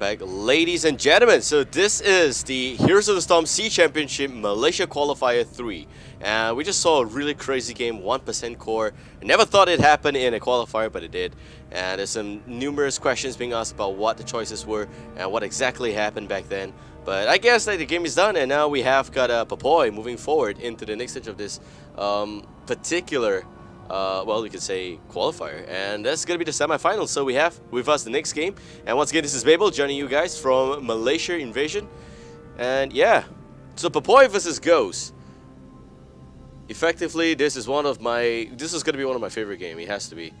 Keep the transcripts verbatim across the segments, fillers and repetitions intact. Welcome back, ladies and gentlemen. So this is the Heroes of the Storm Sea Championship Malaysia Qualifier three. And uh, we just saw a really crazy game, one percent core. I never thought it happened in a qualifier, but it did. And there's some numerous questions being asked about what the choices were and what exactly happened back then. But I guess like, the game is done, and now we have got uh, Papoy moving forward into the next stage of this um, particular Uh, well, you could say qualifier, and that's gonna be the semi-final. So we have with us the next game, and once again, this is Babel joining you guys from Malaysia Invasion, and yeah, so Papoy versus Ghost. Effectively, this is one of my this is gonna be one of my favorite games. It has to be.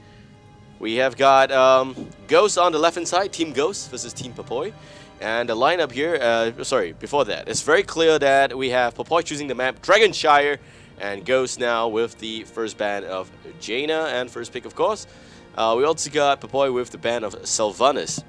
We have got um, Ghost on the left-hand side, Team Ghost versus Team Papoy, and the lineup here. Uh, sorry, before that, it's very clear that we have Papoy choosing the map Dragonshire. And Ghost now with the first ban of Jaina and first pick, of course. Uh, we also got Papoy with the ban of Sylvanas.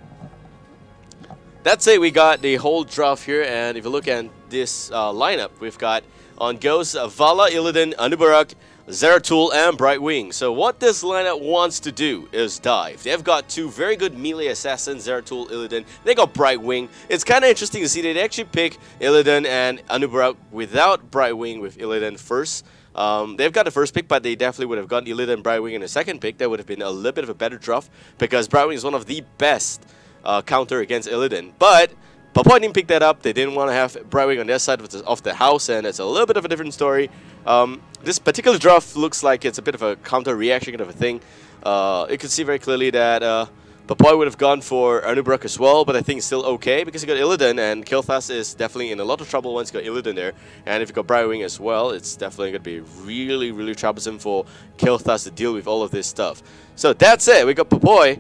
That's it, we got the whole draft here. And if you look at this uh, lineup, we've got on Ghost, uh, Vala, Illidan, Anub'arak, Zeratul, and Brightwing. So what this lineup wants to do is dive. They've got two very good melee assassins, Zeratul, Illidan. They got Brightwing. It's kind of interesting to see they actually pick Illidan and Anub'arak without Brightwing, with Illidan first. Um, they've got the first pick, but they definitely would have gotten Illidan and Brightwing in the second pick. That would have been a little bit of a better draft because Brightwing is one of the best uh, counter against Illidan. But Papoy didn't pick that up. They didn't want to have Brightwing on their side of the, of the house, and it's a little bit of a different story. Um, this particular draft looks like it's a bit of a counter-reaction kind of a thing. Uh, you can see very clearly that uh, Papoy would have gone for Anub'arak as well, but I think it's still okay because he got Illidan, and Kael'thas is definitely in a lot of trouble once you got Illidan there. And if you got Brightwing as well, it's definitely going to be really, really troublesome for Kael'thas to deal with all of this stuff. So that's it. We got Papoy.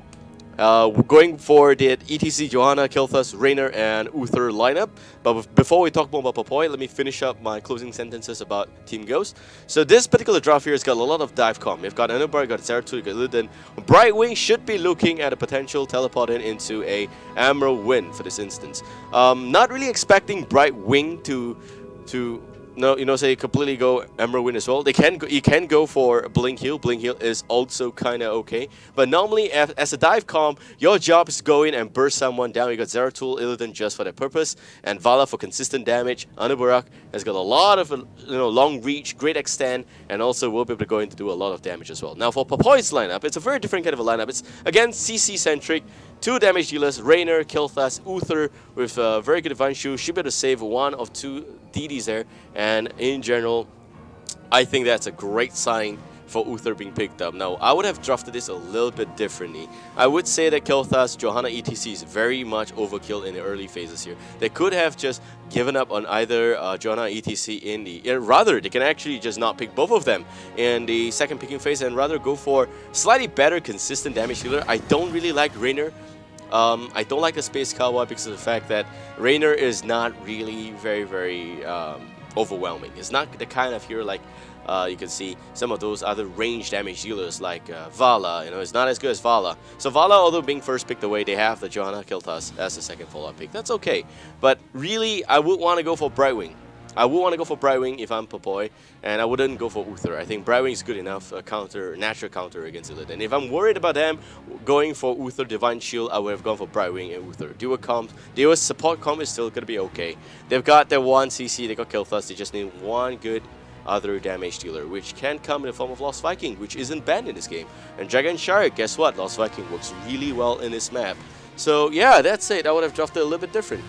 Uh, we're going for the E T C, Johanna, Kael'thas, Raynor, and Uther lineup. But before we talk more about Papoy, let me finish up my closing sentences about Team Ghost. So this particular draft here has got a lot of dive com. You've got Anub'arak, you've got Zeratul, you've got Illidan. Brightwing should be looking at a potential teleport in into a Emerald win for this instance. Um, not really expecting Brightwing to to no, you know, say completely go Emerald win as well. They can go, you can go for Blink Heal. Blink Heal is also kind of okay. But normally, as, as a dive comm, your job is to go in and burst someone down. You got Zeratul, Illidan just for that purpose, and Vala for consistent damage. Anub'arak has got a lot of, you know, long reach, great extend, and also will be able to go in to do a lot of damage as well. Now for Papoy's lineup, it's a very different kind of a lineup. It's again C C centric. Two damage dealers, Raynor, Kael'thas, Uther with a very good advance shoe. Should be able to save one of two D Ds there. And in general, I think that's a great sign for Uther being picked up. Now, I would have drafted this a little bit differently. I would say that Kael'thas, Johanna, E T C is very much overkill in the early phases here. They could have just given up on either uh, Johanna or E T C in the... Uh, rather, they can actually just not pick both of them in the second picking phase and rather go for slightly better consistent damage dealer. I don't really like Raynor. Um, I don't like the Space Cowboy because of the fact that Raynor is not really very, very um, overwhelming. It's not the kind of hero like uh, you can see some of those other range damage dealers like uh, Vala. You know, it's not as good as Vala. So Vala, although being first picked away, they have the Johanna Kael'thas as the second follow-up pick. That's okay. But really, I would want to go for Brightwing. I would want to go for Brightwing if I'm Papoy, and I wouldn't go for Uther. I think Brightwing is good enough, a counter, natural counter against Illidan. And if I'm worried about them going for Uther Divine Shield, I would have gone for Brightwing and Uther. Dual comp, dual support comp is still going to be okay. They've got their one C C, they got Kael'thas, they just need one good other damage dealer, which can come in the form of Lost Viking, which isn't banned in this game. And Dragonshire, guess what? Lost Viking works really well in this map. So yeah, that's it. I would have drafted a little bit different.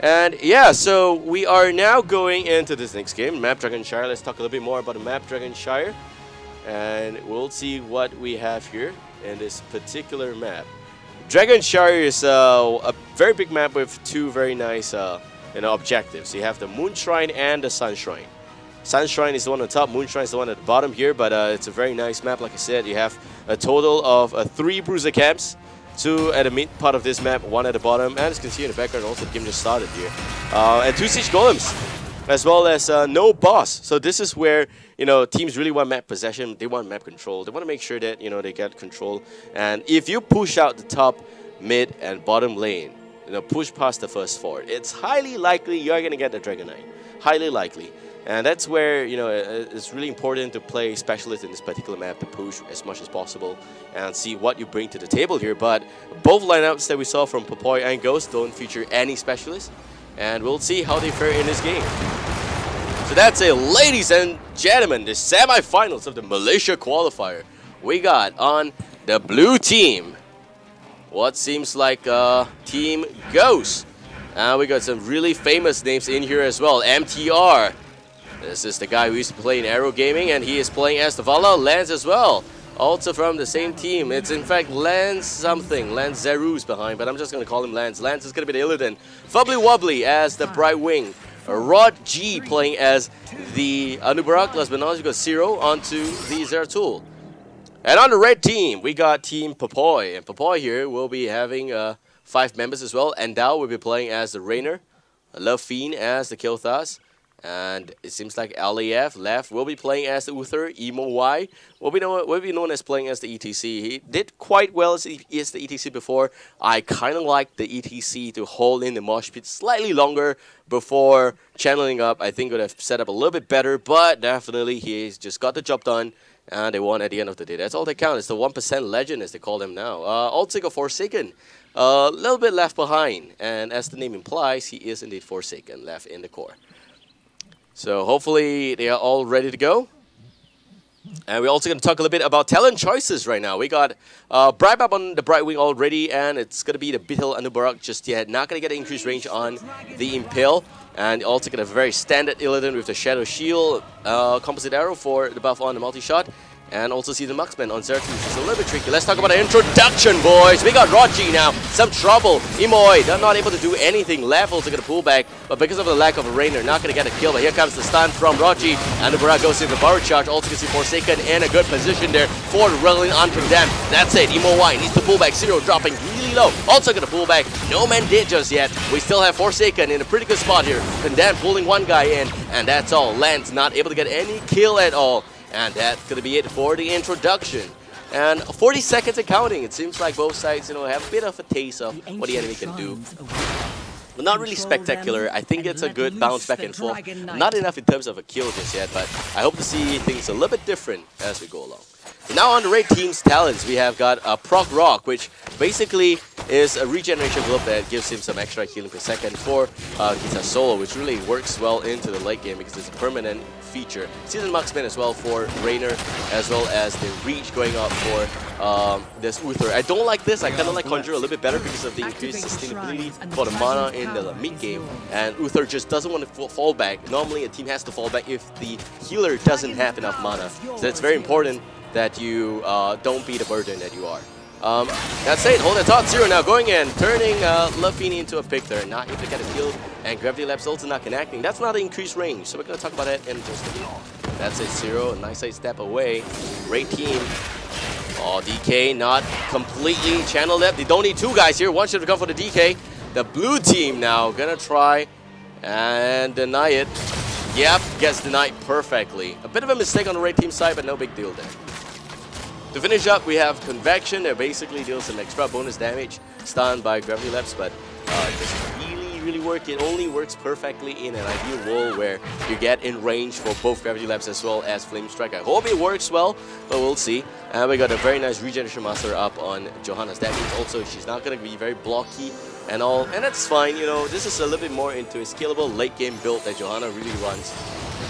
And yeah, so we are now going into this next game, Map Dragonshire. Let's talk a little bit more about the Map Dragonshire. And we'll see what we have here in this particular map. Dragonshire is uh, a very big map with two very nice uh, you know, objectives. You have the Moon Shrine and the Sun Shrine. Sun Shrine is the one on top, Moon Shrine is the one at the bottom here. But uh, it's a very nice map, like I said. You have a total of uh, three bruiser camps. Two at the mid part of this map, one at the bottom, and as you can see in the background, also the game just started here. Uh, and two siege golems, as well as uh, no boss. So this is where, you know, teams really want map possession, they want map control, they want to make sure that, you know, they get control. And if you push out the top, mid, and bottom lane, you know, push past the first fort, it's highly likely you're going to get the Dragonite. Highly likely. And that's where, you know, it's really important to play specialist in this particular map to push as much as possible and see what you bring to the table here. But both lineups that we saw from Papoy and Ghost don't feature any specialists, and we'll see how they fare in this game. So that's it, ladies and gentlemen, the semi-finals of the Malaysia qualifier. We got on the blue team what seems like uh, Team Ghost. Uh, we got some really famous names in here as well. M T R. This is the guy who used to play in Arrow Gaming, and he is playing as the Vala. Lance as well, also from the same team. It's in fact Lance something. Lance Zeru's behind, but I'm just going to call him Lance. Lance is going to be the Illidan. Fubbly Wobbly as the Brightwing. Rogi playing as the Anub'arak. Last but not least, we got Zero onto the Zeratul. And on the red team, we got Team Papoy. And Papoy here will be having uh, five members as well. And Dow will be playing as the Raynor. Lovefiend as the Kael'thas. And it seems like L A F, L A F, will be playing as the Uther. Emoy will be, known, will be known as playing as the E T C. He did quite well as, as the E T C before. I kind of like the E T C to hold in the mosh pit slightly longer before channeling up. I think it would have set up a little bit better, but definitely he's just got the job done. And they won at the end of the day. That's all they count. It's the one percent legend, as they call them now. Uh, Altiko Forsaken, a uh, little bit left behind. And as the name implies, he is indeed Forsaken, left in the core. So hopefully they are all ready to go. And we're also going to talk a little bit about talent choices right now. We got uh, Bright up on the Brightwing already, and it's going to be the Beetle Anub'arak just yet. Not going to get an increased range on the Impale. And also got a very standard Illidan with the Shadow Shield, uh, Composite Arrow for the buff on the multi-shot. And also see the Marksman on Zeratul, which is a little bit tricky. Let's talk about the introduction, boys. We got Rogi now, some trouble. Emoy, they're not able to do anything. L A F also going to pull back, but because of the lack of a Raynor, not going to get a kill. But here comes the stun from Rogi. Anub'arak goes in the power charge. Also can see Forsaken in a good position there for the Relin Uncondemned. That's it. Emoy needs to pull back. Zero dropping really low. Also going to pull back. No man did just yet. We still have Forsaken in a pretty good spot here. Condemned pulling one guy in, and that's all. Lance not able to get any kill at all. And that's going to be it for the introduction. And forty seconds and counting. It seems like both sides, you know, have a bit of a taste of what the enemy can do. But not really spectacular. I think it's a good bounce back and forth. Not enough in terms of a kill just yet, but I hope to see things a little bit different as we go along. Now on the red team's talents, we have got a Proc Rock, which basically is a regeneration glove that gives him some extra healing per second for uh, Gita Solo, which really works well into the late game because it's a permanent feature. Season Marksman as well for Raynor, as well as the Reach going up for um, this Uther. I don't like this. I kind of like Conjure a little bit better because of the increased sustainability for the mana in the mid game. And Uther just doesn't want to fall back. Normally a team has to fall back if the healer doesn't have enough mana. So that's very important that you uh, don't be the burden that you are. Um, that's it, hold the top. Zero now going in, turning uh, Lovefiend into a pick there, not able to get a kill, and Gravity Lapse also not connecting. That's not an increased range, so we're gonna talk about that in just a minute. That's it, Zero, a nice side step away. Great team. Oh, D K not completely channeled up. They don't need two guys here, one should have come for the D K. The blue team now gonna try and deny it. Yep, gets denied perfectly. A bit of a mistake on the red team side, but no big deal there. To finish up, we have Convection that basically deals an extra bonus damage, stunned by Gravity Lapse, but uh, it doesn't really, really work. It only works perfectly in an ideal world where you get in range for both Gravity Lapse as well as Flame Strike. I hope it works well, but we'll see. And we got a very nice Regeneration Master up on Johanna's. That means also she's not going to be very blocky and all, and that's fine. You know, this is a little bit more into a scalable late game build that Johanna really runs.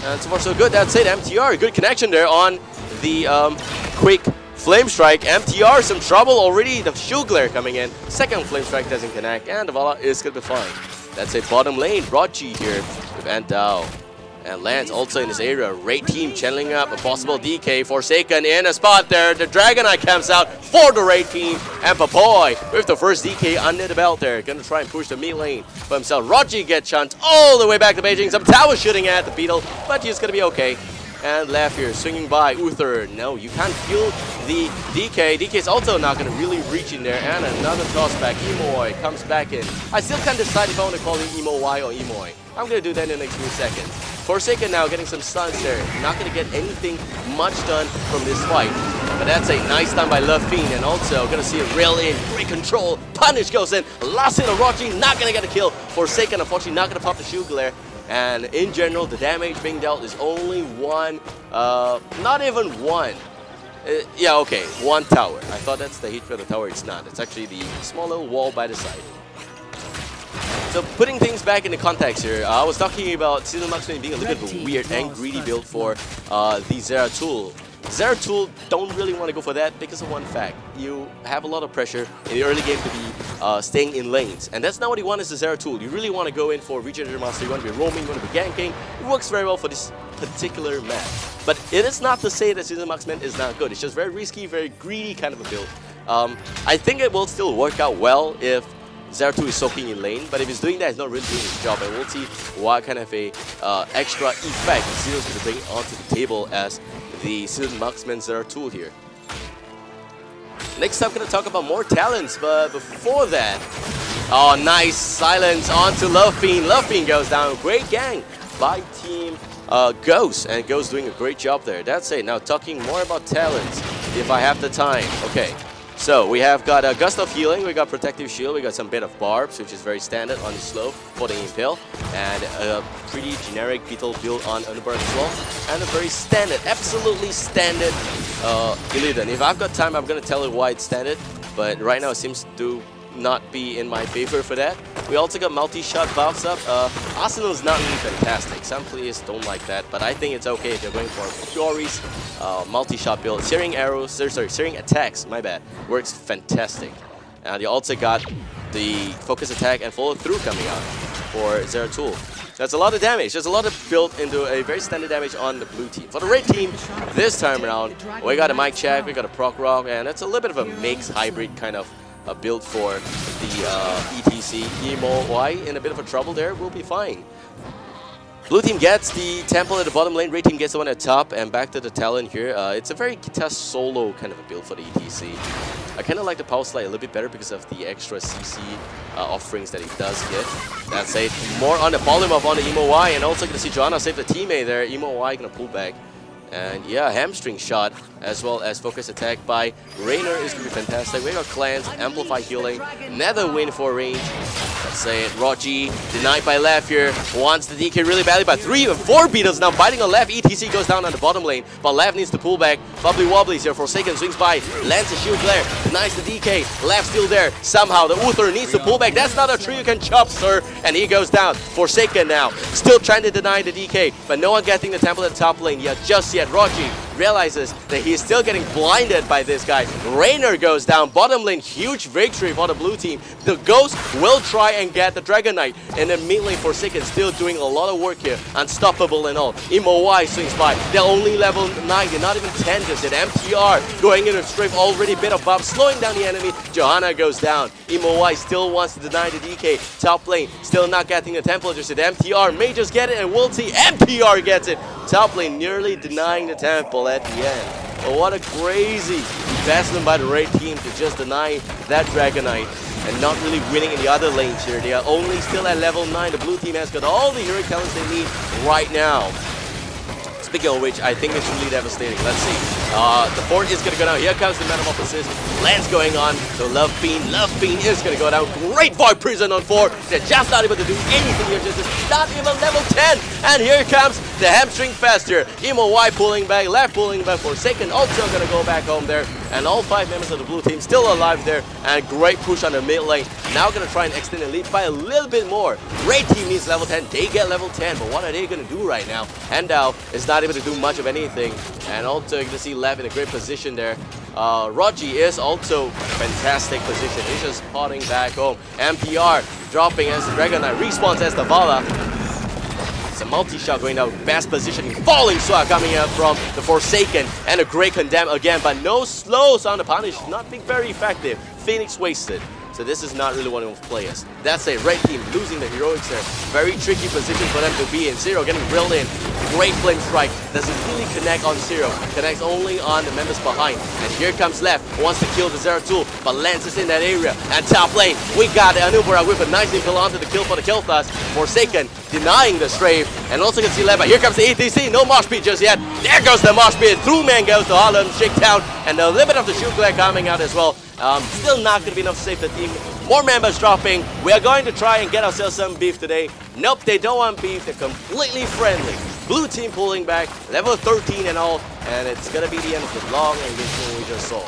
And so far so good. That's it. M T R, good connection there on the um, quick Flame Strike. M T R, some trouble already. The Shield Glare coming in. Second Flame Strike doesn't connect, and the Vala is going to be fine. That's it, bottom lane. Rogi here with Antao. And Lance also in this area. Raid team channeling up a possible D K. Forsaken in a spot there. The Dragonite comes out for the Raid team. And Papoy with the first D K under the belt there. Gonna try and push the mid lane by himself. Rogi gets chunked all the way back to Beijing. Some tower shooting at the Beetle, but he's gonna be okay. And left here, swinging by Uther. No, you can't kill the D K. D K is also not going to really reach in there. And another toss back. Emoy comes back in. I still can't decide if I want to call him Emoy or Emoy. I'm going to do that in the next few seconds. Forsaken now getting some stuns there. Not going to get anything much done from this fight. But that's a nice stun by Lovefiend. And also going to see a rail in. Great control. Punish goes in. Last hit of Rogi. Not going to get a kill. Forsaken, unfortunately, not going to pop the Shield Glare. And in general, the damage being dealt is only one, uh, not even one. Uh, yeah, okay, one tower. I thought that's the hit for the tower. It's not. It's actually the small little wall by the side. So putting things back into context here, uh, I was talking about Season Marksman being a little bit of a weird and greedy build for uh, the Zeratul. Zeratul don't really want to go for that because of one fact. You have a lot of pressure in the early game to be uh, staying in lanes. And that's not what you want as a Zeratul. You really want to go in for Regenerator Monster, you want to be roaming, you want to be ganking. It works very well for this particular map. But it is not to say that Season Marksman is not good. It's just very risky, very greedy kind of a build. Um, I think it will still work out well if Zeratul is soaking in lane, but if he's doing that, he's not really doing his job, and we'll see what kind of a uh, extra effect Zeratul is going to bring onto the table as the Seasoned Marksman Zeratul here. Next up, going to talk about more talents, but before that, oh, nice silence onto Lovefiend. Lovefiend goes down. Great gang by Team uh, Ghost, and Ghost doing a great job there. That's it. Now talking more about talents, if I have the time. Okay. So we have got a Gust of Healing, we got Protective Shield, we got some bit of Barbs, which is very standard on the slope for the Impale, and a pretty generic Beetle build on Anub'arak as well, and a very standard, absolutely standard uh, Illidan. If I've got time, I'm going to tell you why it's standard, but right now it seems to not be in my favor for that. We also got multi-shot bounce up. Uh, Arsenal's not really fantastic. Some players don't like that, but I think it's okay if they're going for Fury's uh, multi-shot build. Searing arrows, sorry, searing attacks, my bad, works fantastic. And you also got the focus attack and follow through coming out for Zeratul. That's a lot of damage. There's a lot of built into a very standard damage on the blue team. For the red team, this time around, we got a mic check, we got a proc rock, and it's a little bit of a mix hybrid kind of a build for the uh, E T C. Emoy in a bit of a trouble there, we'll be fine. Blue team gets the Temple at the bottom lane, red team gets the one at top, and back to the Talon here. Uh, it's a very Kael'thas solo kind of a build for the E T C. I kind of like the Power Slide a little bit better because of the extra C C uh, offerings that it does get. That's it. More on the volume up on the Emoy, and also gonna see Johanna save the teammate there. Emoy gonna pull back. And yeah, hamstring shot as well as focus attack by Raynor is going to be fantastic. We got Cleanse, Amplify Healing, another win for range. Let's say it. Rogi denied by L A F here. Wants the D K really badly, but three or four Beetles now biting on L A F. E T C goes down on the bottom lane, but L A F needs to pull back. Fubbly Wobbly's here. Forsaken swings by. Lance a shield glare. Denies the D K. L A F still there. Somehow the Uther needs to pull back. That's not a tree you can chop, sir. And he goes down. Forsaken now. Still trying to deny the D K, but no one getting the Temple at the top lane yet. Just yet. Rogi realizes that he's still getting blinded by this guy. Raynor goes down. Bottom lane, huge victory for the blue team. The Ghost will try and get the Dragon Knight. And then mid lane, Forsaken still doing a lot of work here. Unstoppable and all. Emoy swings by. They're only level nine. They're not even ten just yet. M T R going in a strip already. Bit of buff. Slowing down the enemy. Johanna goes down. Emoy still wants to deny the D K. Top lane still not getting the Temple just yet. M T R may just get it and we'll see. M T R gets it. Top lane nearly denying the Temple at the end. But what a crazy investment by the red team to just deny that Dragonite and not really winning in the other lanes here. They are only still at level nine. The blue team has got all the hero talents they need right now. Speaking of which, I think it's really devastating. Let's see. Uh, the fort is going to go down. Here comes the Metamorphosis. Lance going on. So Lovefiend, Lovefiend is going to go down. Great Void Prison on four. They're just not able to do anything here. Just not even level ten. And here comes the hamstring faster. Emoy pulling back. L A F pulling back. Forsaken also going to go back home there. And all five members of the blue team still alive there. And great push on the mid lane. Now going to try and extend the lead by a little bit more. Red team needs level ten. They get level ten. But what are they going to do right now? And Dow is not able to do much of anything, and also you can see L A F in a great position there. Uh, Rogi is also fantastic position. He's just potting back home. M P R dropping as the Dragonite respawns as the Vala. It's a multi-shot going down. Best positioning. Falling swat coming up from the Forsaken and a great condemn again, but no slows on the punish. Not being very effective. Phoenix wasted. So this is not really one of the players. That's it, red team losing the heroics there. Very tricky position for them to be in. Zero getting drilled in. Great flame strike. Doesn't really connect on Zero. Connects only on the members behind. And here comes L A F. Wants to kill the Zeratul, but Lance is in that area. And top lane, we got Anub'arak with a nice impel onto the kill for the Kael'thas. Forsaken denying the strafe. And also you can see L A F. Here comes the E T C. No mosh pit just yet. There goes the mosh pit. Through man goes to Harlem, Shakedown, and a little bit of the shoot glare coming out as well. Um, still not going to be enough to save the team More members dropping. We are going to try and get ourselves some beef today. Nope, they don't want beef. They're completely friendly. Blue team pulling back, level thirteen and all, and it's gonna be the end of the long engagement we just saw.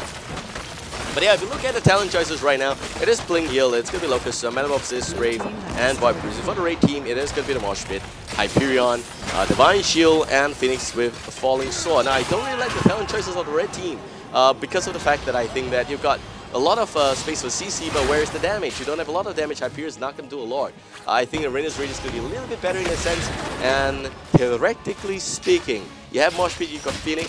But yeah, if you look at the talent choices right now, it is Pling Heal, it's gonna be Locust, uh, Madam Obsis, Rave, and Void Prison. For the Raid team, it is gonna be the Mosh Pit, Hyperion, uh, Divine Shield, and Phoenix with Falling Sword. Now, I don't really like the talent choices of the Red team, uh, because of the fact that I think that you've got a lot of uh, space for C C, but where is the damage? You don't have a lot of damage. Hyperion's not going to do a lot. I think Arena's Rage is going to be a little bit better in that sense, and theoretically speaking, you have Mosh Pit, you've got Phoenix,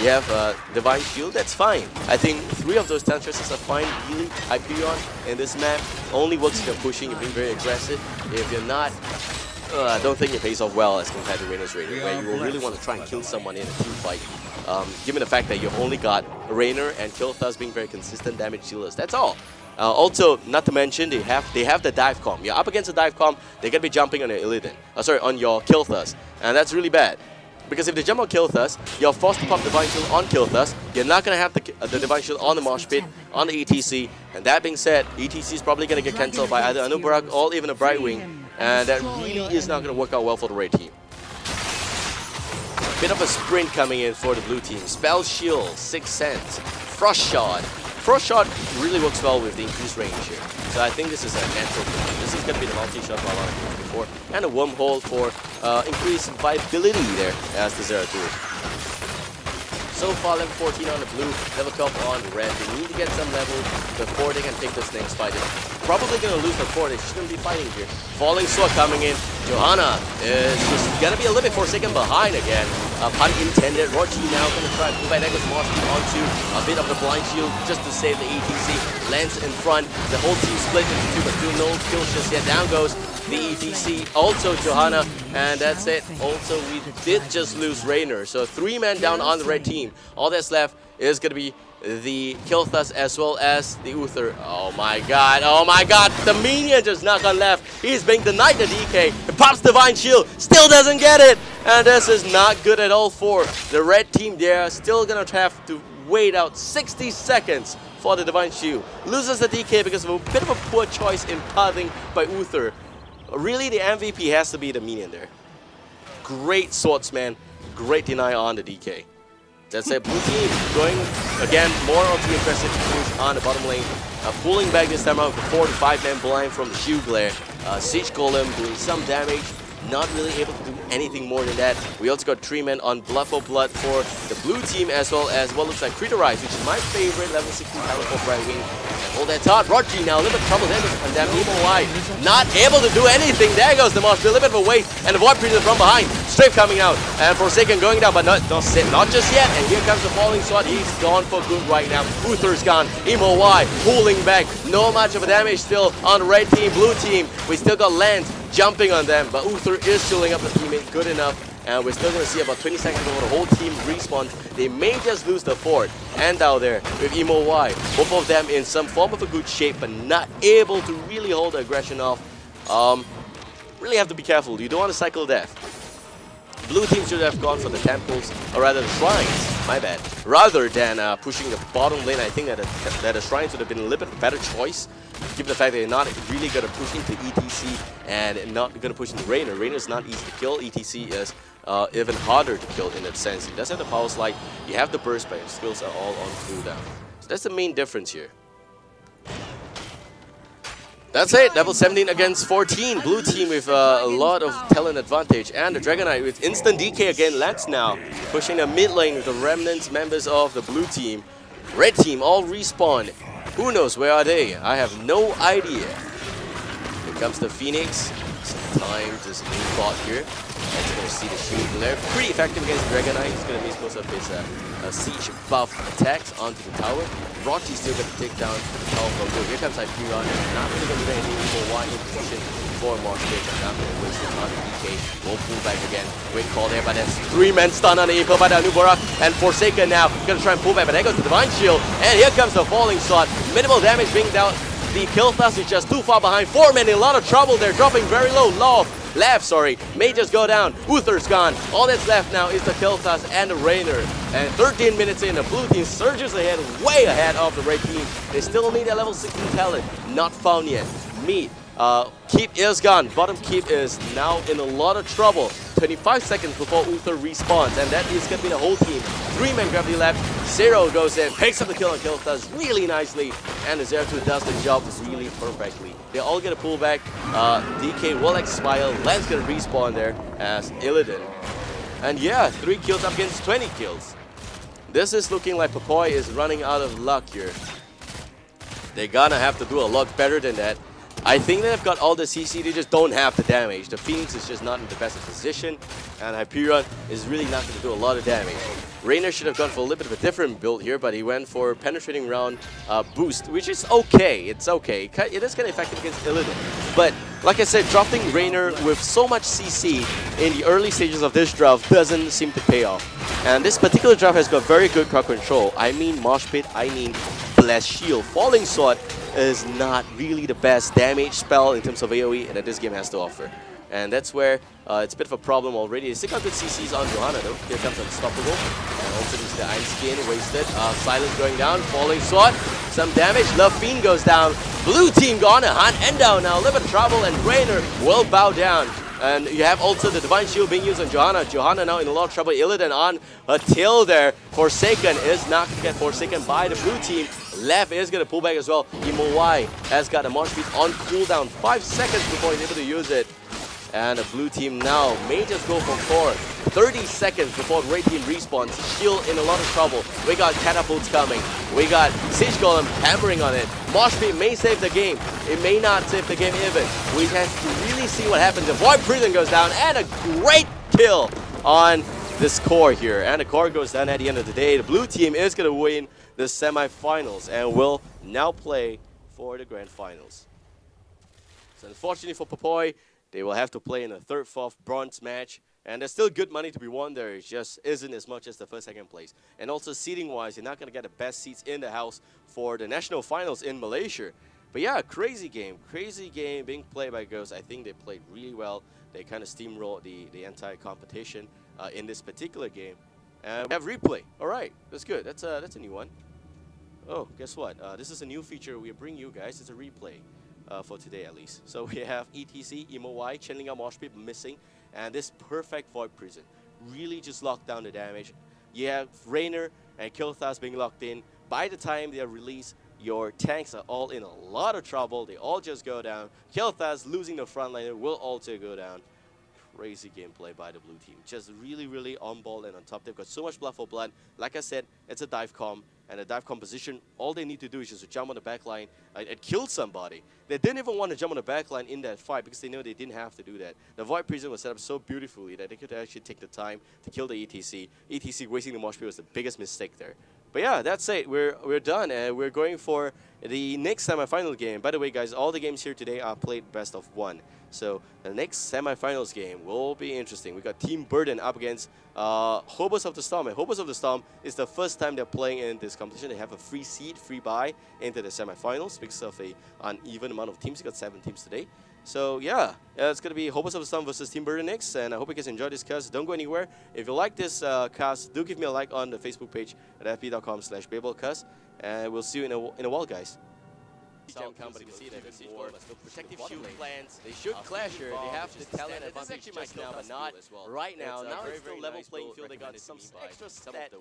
you have uh, Divine Shield, that's fine. I think three of those talent choices are fine. Really, Hyperion in this map only works if you're pushing, you're being very aggressive. If you're not, uh, I don't think it pays off well as compared to Raynor Raider, where you will really want to try and kill someone in a team fight. Um, given the fact that you've only got Raynor and Kael'thas being very consistent damage dealers, that's all. Uh, also, not to mention, they have they have the dive comm. You're up against the dive comm, they're gonna be jumping on your Illidan. Uh, sorry, on your Kael'thas, and that's really bad. Because if they jump on Kael'thas, you're forced to pop Divine Shield on Kael'thas. You're not going to have the, uh, the Divine Shield on the Mosh Pit, on the E T C. And that being said, E T C is probably going to get cancelled by either Anub'arak or even a Brightwing. And that really is not going to work out well for the Raid team. Bit of a sprint coming in for the blue team. Spell Shield, Sixth Sense, Frost Shot. Frost Shot really works well with the increased range here. So I think this is a natural play. This is going to be the multi-shot for a lot of people. And a wormhole for uh, increased viability there as the Zeratul. So far, level fourteen on the blue, level twelve on the red. They need to get some level before they can take this next fight. Probably going to lose the four. They shouldn't be fighting here. Falling Sword coming in. Johanna is just going to be a little bit Forsaken behind again. Uh, pun intended. Rogi now going to try and pull back Echo's Moshpit onto a bit of the Blind Shield just to save the E T C. Lance in front. The whole team split into two, but still no kills just yet. Down goes the E T C, also Johanna, and that's it. Also, we did just lose Raynor, so three men down on the red team. All that's left is going to be the Kael'thas as well as the Uther. Oh my god, oh my god, the minion just not on left. He's being denied the D K, it pops Divine Shield, still doesn't get it, and this is not good at all for the red team. They're still going to have to wait out sixty seconds for the Divine Shield. Loses the D K because of a bit of a poor choice in pathing by Uther. Really, the M V P has to be the minion there. Great swordsman, great deny on the D K. That's it. Blue team going again, more of the aggressive push on the bottom lane. Uh, pulling back this time out with a four to five man blind from the Shield Glare. Uh, Siege Golem doing some damage, not really able to do anything more than that. We also got three men on Blood for Blood for the blue team, as well as what looks like Criterize, which is my favorite level sixteen talent for Brightwing. Well, that's hard. Rogi now a little bit of trouble there, and that Emoy not able to do anything. There goes the Mosh Pit, a little bit of a waste, and the Void Priest from behind. Strafe coming out, and Forsaken going down, but not, not, not just yet. And here comes the Falling Sword. He's gone for good right now. Uther's gone. Emoy pulling back. No much of a damage still on red team, blue team. We still got Lance jumping on them, but Uther is shielding up the teammate good enough. And we're still going to see about twenty seconds before the whole team respawns. They may just lose the fort. And Dow there with Emoy. Both of them in some form of a good shape, but not able to really hold the aggression off. Um, really have to be careful. You don't want to cycle death. Blue team should have gone for the temples, or rather the shrines, my bad. Rather than uh, pushing the bottom lane, I think that the, that the shrines would have been a little bit better choice, given the fact that they're not really going to push into E T C and not going to push into Raynor. Rainer's not easy to kill, E T C is uh, even harder to kill in that sense. He does have the power slide, you have the burst, but your skills are all on cooldown. So that's the main difference here. That's it, level seventeen against fourteen. Blue team with uh, a lot of talent advantage. And the Dragonite with instant D K again. Lance now pushing the mid lane with the remnants members of the blue team. Red team all respawn. Who knows where are they? I have no idea. Here comes the Phoenix. Some time just being fought here. Let's go see the Shield Glare. Pretty effective against Dragonite. He's going to miss most of his uh, uh, siege buff attacks onto the tower. Rogi's still going to take down the tower from blue. Here comes Hyperion. Not really going to do anything for why in position for Mosh Pit. Not going to waste it on the D K. We'll pull back again. Great call there, but that's three men stunned on the April by the Anub'arak. And Forsaken now going to try and pull back, but there goes the Divine Shield. And here comes the Falling Sword. Minimal damage being down. The Kael'thas is just too far behind. Four men in a lot of trouble. They're dropping very low. L A F, sorry, may just go down. Uther's gone. All that's left now is the Kael'thas and the Raynor. And thirteen minutes in, the blue team surges ahead, way ahead of the red team. They still need a level sixteen talent, not found yet. Meat, uh, keep is gone. Bottom keep is now in a lot of trouble. twenty-five seconds before Uther respawns, and that is gonna be the whole team. Three-man gravity left. Zero goes in, picks up the kill on Kael'thas really nicely, and Zeratul does the job really perfectly. They're all gonna pull back. Uh, D K will expire. Lance gonna respawn there as Illidan. And yeah, three kills up against twenty kills. This is looking like Papoy is running out of luck here. They're gonna have to do a lot better than that. I think they've got all the C C, they just don't have the damage. The Phoenix is just not in the best of position, and Hyperion is really not going to do a lot of damage. Raynor should have gone for a little bit of a different build here, but he went for penetrating round uh, boost, which is okay, it's okay. It is kind of effective against Illidan. But like I said, drafting Raynor with so much C C in the early stages of this draft doesn't seem to pay off. And this particular draft has got very good crowd control. I mean Mosh Pit, I mean Blessed Shield. Falling Sword is not really the best damage spell in terms of AoE that this game has to offer. And that's where uh, it's a bit of a problem already. They still got good C Cs on Johanna though. Here comes Unstoppable. And also there's the Iron Skin wasted. Uh, Silence going down. Falling Sword. Some damage. Lovefiend goes down. Blue team gone. Hunt and down now. A little bit of trouble and Raynor will bow down. And you have also the Divine Shield being used on Johanna. Johanna now in a lot of trouble. Illidan on a tail there. Forsaken is not going to get Forsaken by the blue team. L A F is going to pull back as well. Emoy has got a Mosh Pit on cooldown. Five seconds before he's able to use it. And the blue team now may just go for four. thirty seconds before the red team respawns. Shield in a lot of trouble. We got catapults coming. We got Siege Golem hammering on it. Mosh Pit may save the game. It may not save the game even. We have to really see what happens. The Void Prison goes down and a great kill on this core here. And the core goes down at the end of the day. The blue team is going to win the semi-finals and will now play for the grand finals. So unfortunately for Papoy, they will have to play in a third, fourth bronze match. And there's still good money to be won there. It just isn't as much as the first, second place. And also seating-wise, you're not going to get the best seats in the house for the national finals in Malaysia. But yeah, crazy game. Crazy game being played by Ghost. I think they played really well. They kind of steamrolled the, the entire competition uh, in this particular game. And we have replay. All right, that's good. That's a, that's a new one. Oh, guess what? Uh, this is a new feature we bring you guys. It's a replay. Uh, for today at least. So we have E T C, Emoy, channeling out Mosh Pit missing, and this perfect Void Prison. Really just locked down the damage. You have Raynor and Kael'thas being locked in. By the time they are released, your tanks are all in a lot of trouble. They all just go down. Kael'thas losing the frontliner will also go down. Crazy gameplay by the blue team. Just really, really on ball and on top. They've got so much blood for blood. Like I said, it's a dive com. And a dive composition, all they need to do is just to jump on the back line and, and kill somebody. They didn't even want to jump on the back line in that fight because they knew they didn't have to do that. The Void Prison was set up so beautifully that they could actually take the time to kill the E T C. E T C wasting the Mosh Pit was the biggest mistake there. But yeah, that's it. We're, we're done and we're going for the next semifinal game. By the way, guys, all the games here today are played best of one. So the next semifinals game will be interesting. We got Team Burden up against uh, Hobos of the Storm. And Hobos of the Storm is the first time they're playing in this competition. They have a free seed, free buy into the semifinals because of an uneven amount of teams. You got seven teams today. So yeah, uh, it's going to be Hobos of the Storm versus Team Burden next, and I hope you guys enjoyed this cast. Don't go anywhere. If you like this uh, cast, do give me a like on the Facebook page at f b dot com slash babelcast, and we'll see you in a, in a while, guys. Company can see that more protective shield plans. They should clash here. They have the talent advantage just now, but not right now. Now it's still level playing field. They got some extra stat